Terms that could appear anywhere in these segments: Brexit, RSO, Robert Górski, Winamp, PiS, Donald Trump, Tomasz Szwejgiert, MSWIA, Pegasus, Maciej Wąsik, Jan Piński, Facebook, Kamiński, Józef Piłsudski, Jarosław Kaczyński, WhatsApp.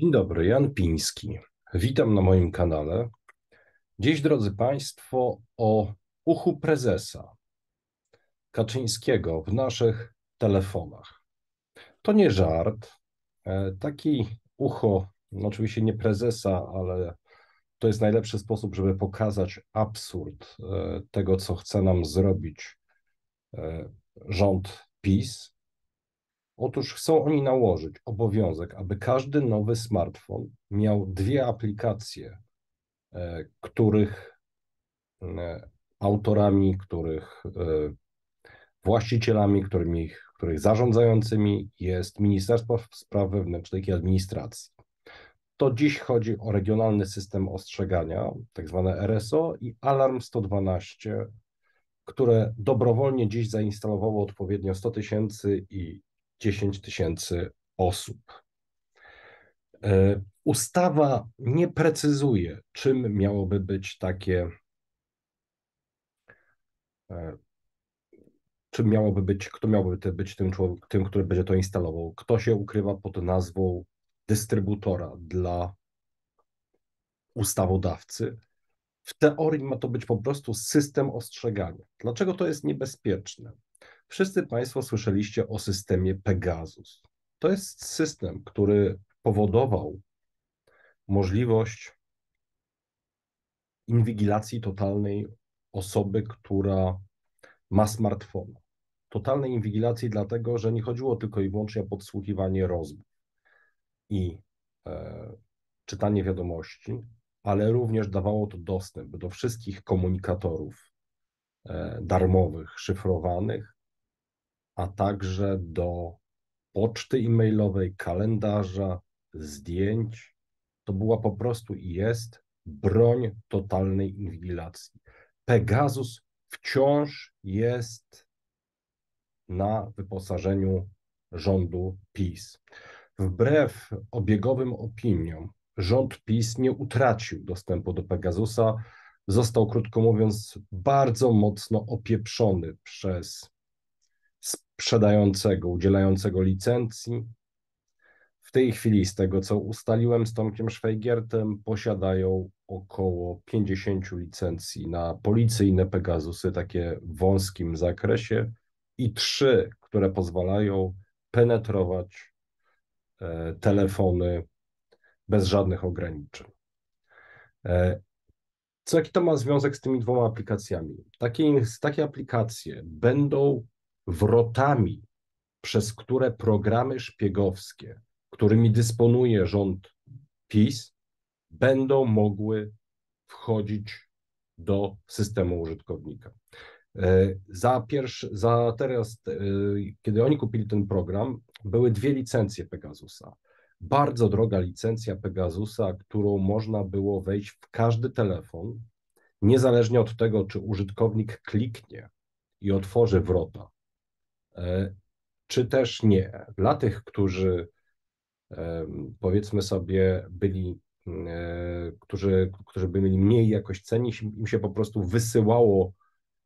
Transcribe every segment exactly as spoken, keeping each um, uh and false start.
Dzień dobry, Jan Piński. Witam na moim kanale. Dziś, drodzy Państwo, o uchu prezesa Kaczyńskiego w naszych telefonach. To nie żart. Taki ucho, no oczywiście nie prezesa, ale to jest najlepszy sposób, żeby pokazać absurd tego, co chce nam zrobić rząd PiS. Otóż chcą oni nałożyć obowiązek, aby każdy nowy smartfon miał dwie aplikacje, których autorami, których właścicielami, którymi, których zarządzającymi jest Ministerstwo Spraw Wewnętrznych i Administracji. To dziś chodzi o regionalny system ostrzegania, tak zwane R S O, i Alarm sto dwanaście, które dobrowolnie dziś zainstalowało odpowiednio sto tysięcy i dziesięć tysięcy osób. Ustawa nie precyzuje, czym miałoby być takie, czym miałoby być, kto miałby być tym człowiek, tym, który będzie to instalował, kto się ukrywa pod nazwą dystrybutora dla ustawodawcy. W teorii ma to być po prostu system ostrzegania. Dlaczego to jest niebezpieczne? Wszyscy Państwo słyszeliście o systemie Pegasus. To jest system, który powodował możliwość inwigilacji totalnej osoby, która ma smartfona. Totalnej inwigilacji dlatego, że nie chodziło tylko i wyłącznie o podsłuchiwanie rozmów i e, czytanie wiadomości, ale również dawało to dostęp do wszystkich komunikatorów e, darmowych, szyfrowanych, a także do poczty e-mailowej, kalendarza, zdjęć. To była po prostu i jest broń totalnej inwigilacji. Pegasus wciąż jest na wyposażeniu rządu PiS. Wbrew obiegowym opiniom, rząd PiS nie utracił dostępu do Pegasusa. Został, krótko mówiąc, bardzo mocno opieprzony przez sprzedającego, udzielającego licencji. W tej chwili, z tego co ustaliłem z Tomkiem Szwejgiertem, posiadają około pięćdziesiąt licencji na policyjne Pegasusy, takie w wąskim zakresie, i trzy, które pozwalają penetrować e, telefony bez żadnych ograniczeń. E, co jaki to ma związek z tymi dwoma aplikacjami? Takie, takie aplikacje będą wrotami, przez które programy szpiegowskie, którymi dysponuje rząd PiS, będą mogły wchodzić do systemu użytkownika. Za, pierwszy, za teraz, kiedy oni kupili ten program, były dwie licencje Pegasusa. Bardzo droga licencja Pegasusa, którą można było wejść w każdy telefon, niezależnie od tego, czy użytkownik kliknie i otworzy wrota, czy też nie. Dla tych, którzy powiedzmy sobie byli, którzy, którzy byli mniej jakoś ceni, im się po prostu wysyłało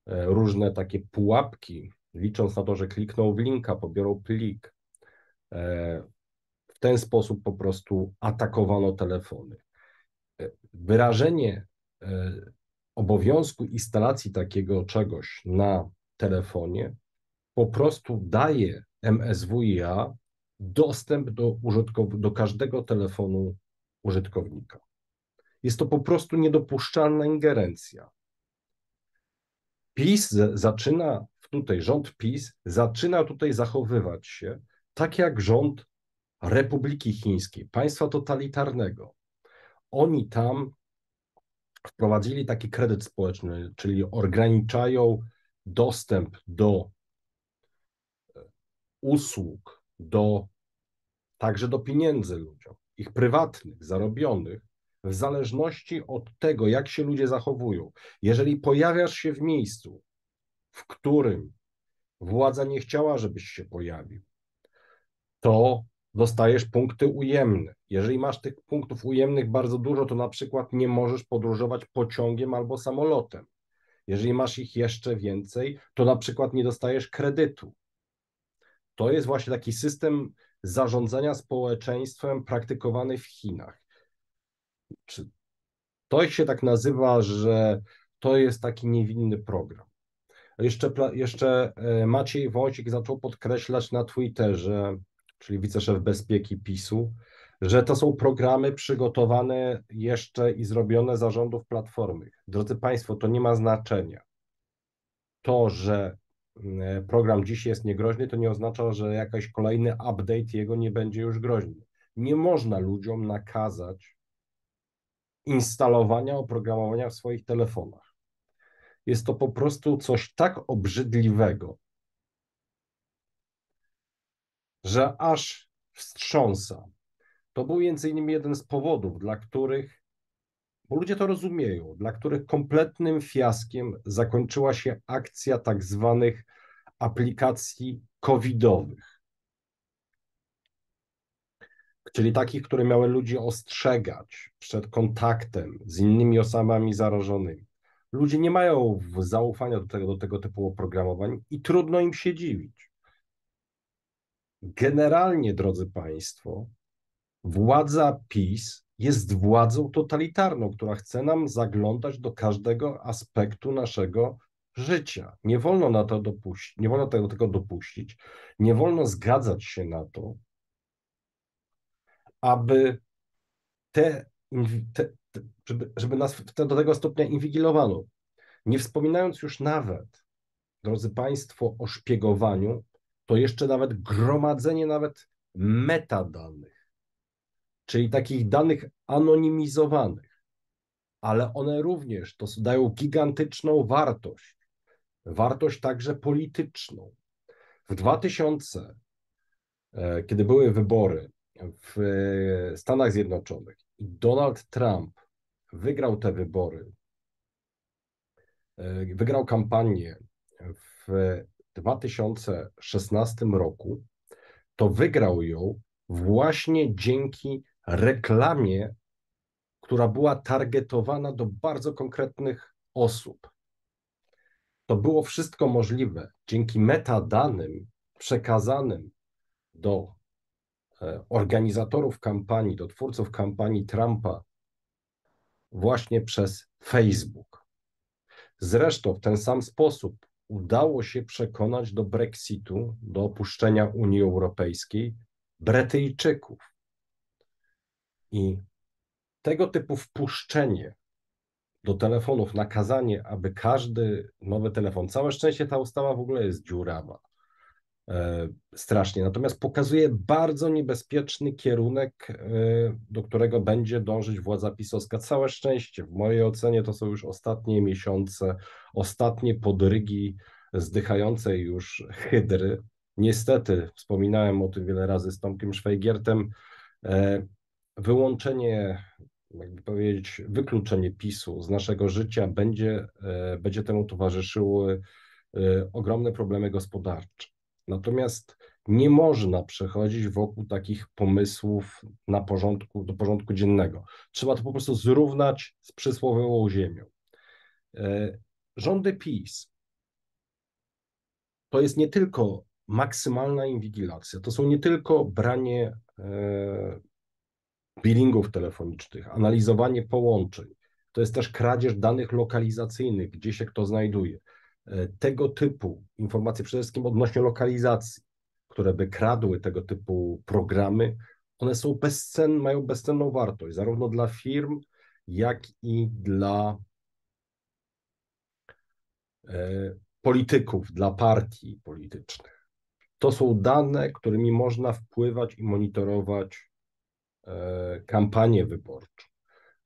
różne takie pułapki, licząc na to, że klikną w linka, pobiorą plik. W ten sposób po prostu atakowano telefony. Wyrażenie obowiązku instalacji takiego czegoś na telefonie po prostu daje M S W I A dostęp do, do każdego telefonu użytkownika. Jest to po prostu niedopuszczalna ingerencja. PiS zaczyna tutaj, rząd PiS zaczyna tutaj zachowywać się tak jak rząd Republiki Chińskiej, państwa totalitarnego. Oni tam wprowadzili taki kredyt społeczny, czyli ograniczają dostęp do usług, do, także do pieniędzy ludziom, ich prywatnych, zarobionych, w zależności od tego, jak się ludzie zachowują. Jeżeli pojawiasz się w miejscu, w którym władza nie chciała, żebyś się pojawił, to dostajesz punkty ujemne. Jeżeli masz tych punktów ujemnych bardzo dużo, to na przykład nie możesz podróżować pociągiem albo samolotem. Jeżeli masz ich jeszcze więcej, to na przykład nie dostajesz kredytu. To jest właśnie taki system zarządzania społeczeństwem praktykowany w Chinach. Czy to się tak nazywa, że to jest taki niewinny program? Jeszcze, jeszcze Maciej Wąsik zaczął podkreślać na Twitterze, czyli wiceszef bezpieki PiSu, że to są programy przygotowane jeszcze i zrobione za rządów Platformy. Drodzy Państwo, to nie ma znaczenia. To, że program dziś jest niegroźny, to nie oznacza, że jakiś kolejny update jego nie będzie już groźny. Nie można ludziom nakazać instalowania oprogramowania w swoich telefonach. Jest to po prostu coś tak obrzydliwego, że aż wstrząsa. To był między innymi jeden z powodów, dla których, bo ludzie to rozumieją, dla których kompletnym fiaskiem zakończyła się akcja tak zwanych aplikacji covidowych, czyli takich, które miały ludzi ostrzegać przed kontaktem z innymi osobami zarażonymi. Ludzie nie mają zaufania do tego, do tego typu oprogramowań i trudno im się dziwić. Generalnie, drodzy Państwo, władza PiS jest władzą totalitarną, która chce nam zaglądać do każdego aspektu naszego życia. Nie wolno na to dopuścić, nie wolno tego, tego dopuścić, nie wolno zgadzać się na to, aby te, te, te żeby, żeby nas te, do tego stopnia inwigilowano. Nie wspominając już nawet, drodzy Państwo, o szpiegowaniu, to jeszcze nawet gromadzenie nawet metadanych, czyli takich danych anonimizowanych, ale one również to dają gigantyczną wartość, wartość także polityczną. W dwutysięcznym, kiedy były wybory w Stanach Zjednoczonych i Donald Trump wygrał te wybory, wygrał kampanię w dwa tysiące szesnastym roku, to wygrał ją właśnie dzięki reklamie, która była targetowana do bardzo konkretnych osób. To było wszystko możliwe dzięki metadanym przekazanym do organizatorów kampanii, do twórców kampanii Trumpa właśnie przez Facebook. Zresztą w ten sam sposób udało się przekonać do Brexitu, do opuszczenia Unii Europejskiej Brytyjczyków. I tego typu wpuszczenie do telefonów, nakazanie, aby każdy nowy telefon, całe szczęście ta ustawa w ogóle jest dziurawa, e, strasznie, natomiast pokazuje bardzo niebezpieczny kierunek, e, do którego będzie dążyć władza pisowska. Całe szczęście, w mojej ocenie to są już ostatnie miesiące, ostatnie podrygi zdychającej już hydry. Niestety, wspominałem o tym wiele razy z Tomkiem Szwejgiertem, wyłączenie, jakby powiedzieć, wykluczenie PiSu z naszego życia będzie, będzie temu towarzyszyły ogromne problemy gospodarcze. Natomiast nie można przechodzić wokół takich pomysłów na porządku, do porządku dziennego. Trzeba to po prostu zrównać z przysłowiową ziemią. Rządy PiS to jest nie tylko maksymalna inwigilacja. To są nie tylko branie e, billingów telefonicznych, analizowanie połączeń. To jest też kradzież danych lokalizacyjnych, gdzie się kto znajduje. E, tego typu informacje, przede wszystkim odnośnie lokalizacji, które by kradły tego typu programy, one są bezcenne, mają bezcenną wartość, zarówno dla firm, jak i dla e, polityków, dla partii politycznych. To są dane, którymi można wpływać i monitorować kampanię wyborczą.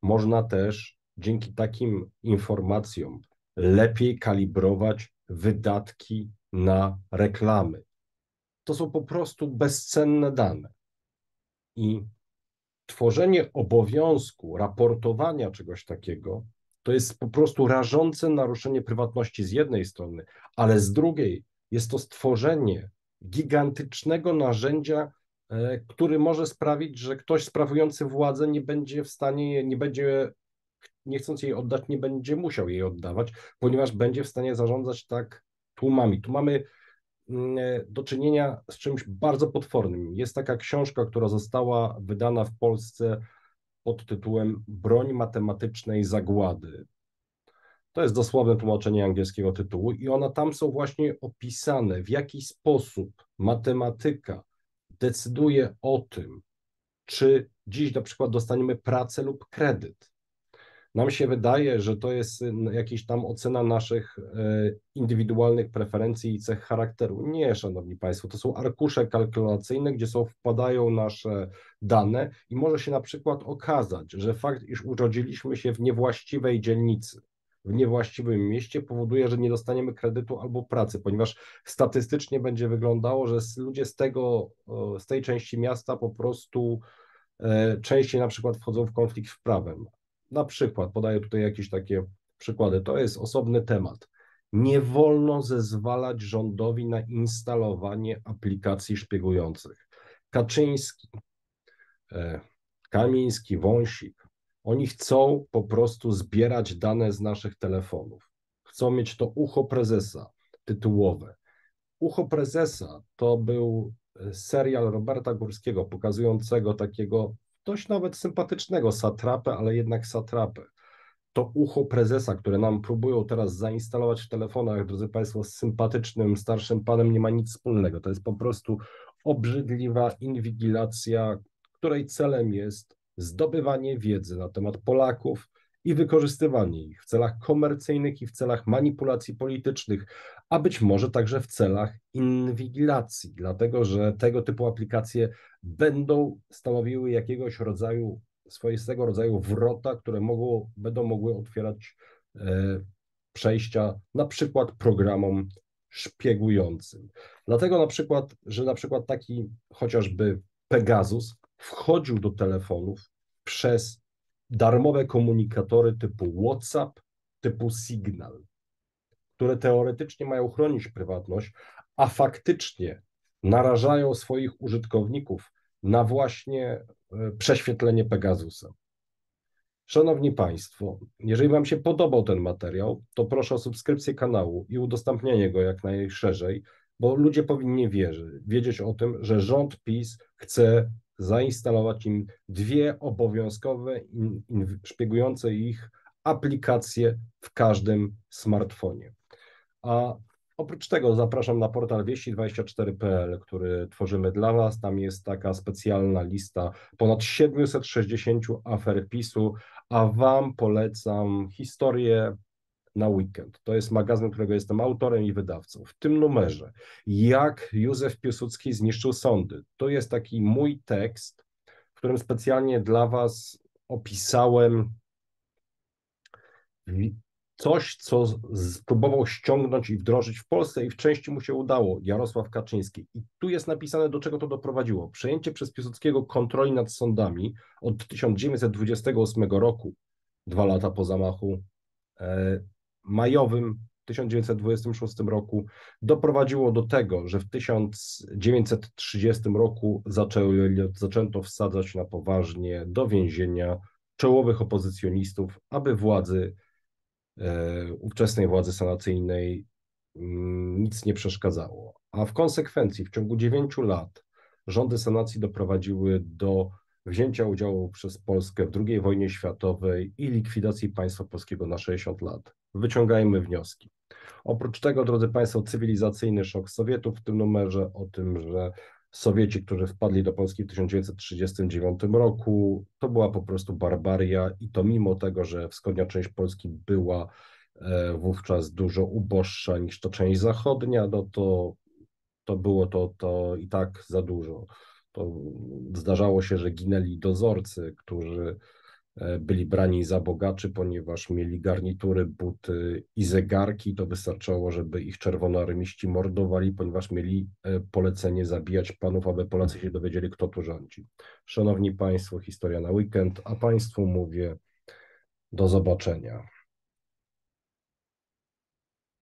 Można też dzięki takim informacjom lepiej kalibrować wydatki na reklamy. To są po prostu bezcenne dane. I tworzenie obowiązku raportowania czegoś takiego to jest po prostu rażące naruszenie prywatności z jednej strony, ale z drugiej jest to stworzenie gigantycznego narzędzia, który może sprawić, że ktoś sprawujący władzę nie będzie w stanie, nie będzie, nie chcąc jej oddać, nie będzie musiał jej oddawać, ponieważ będzie w stanie zarządzać tak tłumami. Tu mamy do czynienia z czymś bardzo potwornym. Jest taka książka, która została wydana w Polsce pod tytułem Broń matematycznej zagłady. To jest dosłowne tłumaczenie angielskiego tytułu i ona tam są właśnie opisane, w jaki sposób matematyka decyduje o tym, czy dziś na przykład dostaniemy pracę lub kredyt. Nam się wydaje, że to jest jakaś tam ocena naszych indywidualnych preferencji i cech charakteru. Nie, szanowni państwo, to są arkusze kalkulacyjne, gdzie są, wpadają nasze dane i może się na przykład okazać, że fakt, iż urodziliśmy się w niewłaściwej dzielnicy, w niewłaściwym mieście powoduje, że nie dostaniemy kredytu albo pracy, ponieważ statystycznie będzie wyglądało, że ludzie z tego, z tej części miasta po prostu częściej na przykład wchodzą w konflikt z prawem. Na przykład, podaję tutaj jakieś takie przykłady, to jest osobny temat. Nie wolno zezwalać rządowi na instalowanie aplikacji szpiegujących. Kaczyński, Kamiński, Wąsik, oni chcą po prostu zbierać dane z naszych telefonów. Chcą mieć to ucho prezesa tytułowe. Ucho prezesa to był serial Roberta Górskiego pokazującego takiego dość nawet sympatycznego satrapę, ale jednak satrapę. To ucho prezesa, które nam próbują teraz zainstalować w telefonach, drodzy państwo, z sympatycznym starszym panem nie ma nic wspólnego. To jest po prostu obrzydliwa inwigilacja, której celem jest zdobywanie wiedzy na temat Polaków i wykorzystywanie ich w celach komercyjnych i w celach manipulacji politycznych, a być może także w celach inwigilacji, dlatego że tego typu aplikacje będą stanowiły jakiegoś rodzaju, swoistego rodzaju wrota, które mogą, będą mogły otwierać e, przejścia na przykład programom szpiegującym. Dlatego na przykład, że na przykład taki chociażby Pegasus wchodził do telefonów przez darmowe komunikatory typu WhatsApp, typu Signal, które teoretycznie mają chronić prywatność, a faktycznie narażają swoich użytkowników na właśnie prześwietlenie Pegasusa. Szanowni państwo, jeżeli wam się podobał ten materiał, to proszę o subskrypcję kanału i udostępnienie go jak najszerzej, bo ludzie powinni wierzyć, wiedzieć o tym, że rząd PiS chce zainstalować im dwie obowiązkowe in, in, szpiegujące ich aplikacje w każdym smartfonie. A oprócz tego zapraszam na portal dwieście dwadzieścia cztery kropka pe el, który tworzymy dla was. Tam jest taka specjalna lista ponad siedmiuset sześćdziesięciu afer PiS-u, a wam polecam historię na weekend. To jest magazyn, którego jestem autorem i wydawcą. W tym numerze jak Józef Piłsudski zniszczył sądy. To jest taki mój tekst, w którym specjalnie dla was opisałem coś, co spróbował ściągnąć i wdrożyć w Polsce i w części mu się udało, Jarosław Kaczyński. I tu jest napisane, do czego to doprowadziło. Przejęcie przez Piłsudskiego kontroli nad sądami od tysiąc dziewięćset dwudziestego ósmego roku, dwa lata po zamachu majowym tysiąc dziewięćset dwudziestego szóstego roku doprowadziło do tego, że w tysiąc dziewięćset trzydziestego roku zaczęły, zaczęto wsadzać na poważnie do więzienia czołowych opozycjonistów, aby władzy, e, ówczesnej władzy sanacyjnej m, nic nie przeszkadzało. A w konsekwencji w ciągu dziewięciu lat rządy sanacji doprowadziły do wzięcia udziału przez Polskę w drugiej wojnie światowej i likwidacji państwa polskiego na sześćdziesiąt lat. Wyciągajmy wnioski. Oprócz tego, drodzy państwo, cywilizacyjny szok Sowietów w tym numerze o tym, że Sowieci, którzy wpadli do Polski w tysiąc dziewięćset trzydziestym dziewiątym roku, to była po prostu barbaria i to mimo tego, że wschodnia część Polski była wówczas dużo uboższa niż ta część zachodnia, no to, to było to, to i tak za dużo. To zdarzało się, że ginęli dozorcy, którzy byli brani za bogaczy, ponieważ mieli garnitury, buty i zegarki. To wystarczało, żeby ich czerwonoarmiści mordowali, ponieważ mieli polecenie zabijać panów, aby Polacy się dowiedzieli, kto tu rządzi. Szanowni państwo, historia na weekend, a państwu mówię do zobaczenia.